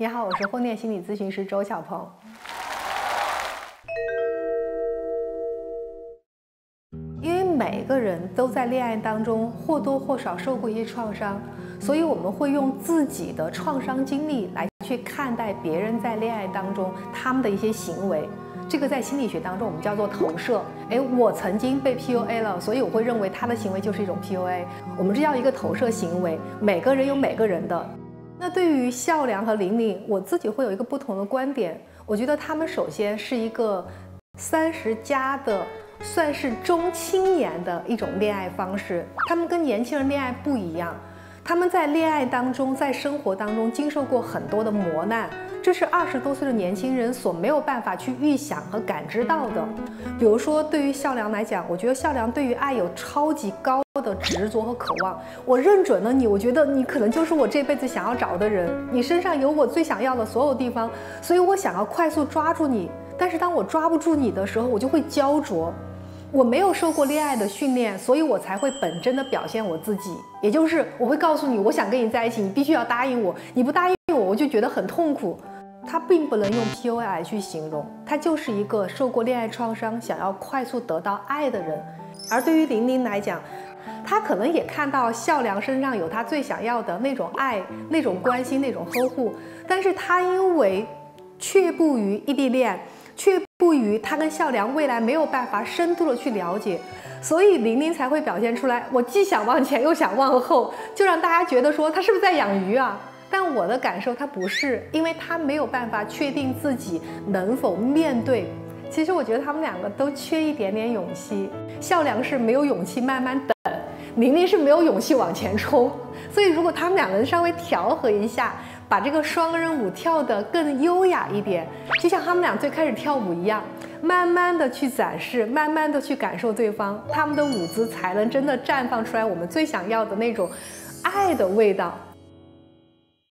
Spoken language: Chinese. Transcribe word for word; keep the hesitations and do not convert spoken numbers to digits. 你好，我是婚恋心理咨询师周小鹏。因为每个人都在恋爱当中或多或少受过一些创伤，所以我们会用自己的创伤经历来去看待别人在恋爱当中他们的一些行为。 这个在心理学当中我们叫做投射。哎，我曾经被 P U A 了，所以我会认为他的行为就是一种 P U A。我们这叫一个投射行为，每个人有每个人的。那对于孝良和玲玲，我自己会有一个不同的观点。我觉得他们首先是一个三十加的，算是中青年的一种恋爱方式。他们跟年轻人恋爱不一样，他们在恋爱当中，在生活当中经受过很多的磨难。 这是二十多岁的年轻人所没有办法去预想和感知到的。比如说，对于孝良来讲，我觉得孝良对于爱有超级高的执着和渴望。我认准了你，我觉得你可能就是我这辈子想要找的人，你身上有我最想要的所有地方，所以我想要快速抓住你。但是当我抓不住你的时候，我就会焦灼。我没有受过恋爱的训练，所以我才会本真的表现我自己，也就是我会告诉你，我想跟你在一起，你必须要答应我，你不答应。 我就觉得很痛苦，它并不能用 P U A 来去形容，它就是一个受过恋爱创伤、想要快速得到爱的人。而对于玲玲来讲，她可能也看到孝良身上有她最想要的那种爱、那种关心、那种呵护，但是她因为却步于异地恋，却步于她跟孝良未来没有办法深度的去了解。 所以玲玲才会表现出来，我既想往前又想往后，就让大家觉得说她是不是在养鱼啊？但我的感受她不是，因为她没有办法确定自己能否面对。其实我觉得他们两个都缺一点点勇气，孝良是没有勇气慢慢等，玲玲是没有勇气往前冲。所以如果他们两个人稍微调和一下，把这个双人舞跳得更优雅一点，就像他们俩最开始跳舞一样。 慢慢的去展示，慢慢的去感受对方，他们的舞姿才能真的绽放出来我们最想要的那种爱的味道。